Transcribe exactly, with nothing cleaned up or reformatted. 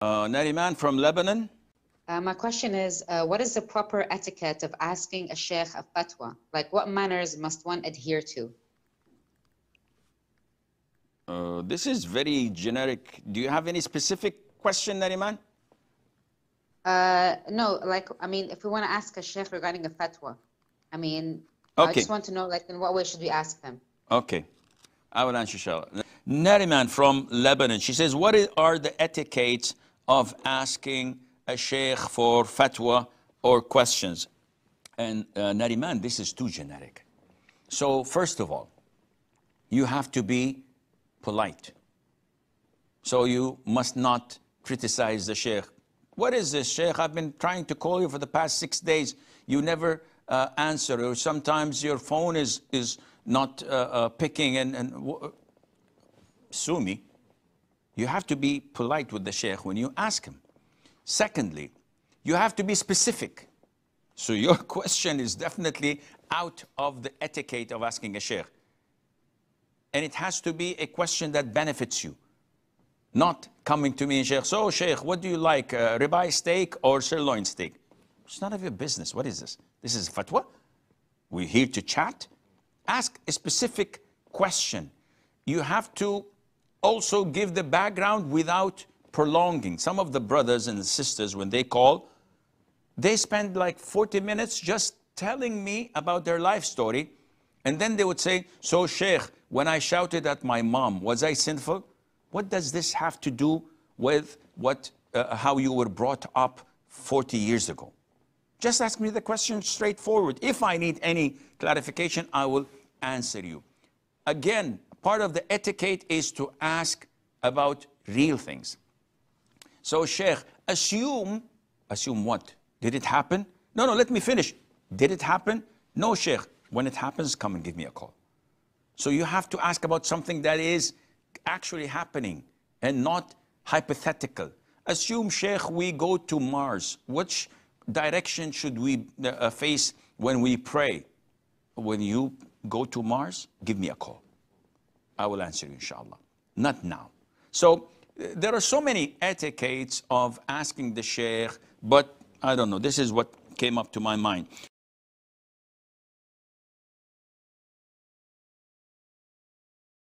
Uh, Nariman from Lebanon. Uh, my question is, uh, what is the proper etiquette of asking a sheikh a fatwa? Like, what manners must one adhere to? Uh, this is very generic. Do you have any specific question, Nariman? Uh, no, like, I mean, if we want to ask a sheikh regarding a fatwa, I mean, okay. I just want to know, like, in what way should we ask them? Okay. I will answer, inshallah. Nariman from Lebanon. She says, what are the etiquettes of asking a sheikh for fatwa or questions? And uh, Nariman, this is too generic. So first of all, you have to be polite. So you must not criticize the sheikh. What is this, sheikh? I've been trying to call you for the past six days. You never uh, answer, or sometimes your phone is, is not uh, uh, picking and, and w sue me. You have to be polite with the sheikh when you ask him. Secondly, you have to be specific. So your question is definitely out of the etiquette of asking a sheikh. And it has to be a question that benefits you. Not coming to me and sheikh, so sheikh, what do you like, uh, ribeye steak or sirloin steak? It's none of your business. What is this? This is fatwa. We're here to chat. Ask a specific question. You have to also give the background without prolonging. Some of the brothers and the sisters, when they call, they spend like forty minutes just telling me about their life story. And then they would say, so sheikh, when I shouted at my mom, was I sinful? What does this have to do with what, uh, how you were brought up forty years ago? Just ask me the question straightforward. If I need any clarification, I will answer you. Again, part of the etiquette is to ask about real things. So sheikh, assume, assume what? Did it happen? No, no, let me finish. Did it happen? No, sheikh. When it happens, come and give me a call. So you have to ask about something that is actually happening and not hypothetical. Assume, sheikh, we go to Mars. Which direction should we uh, face when we pray? When you go to Mars, give me a call. I will answer you, inshallah. Not now. So there are so many etiquettes of asking the sheikh, but I don't know. This is what came up to my mind.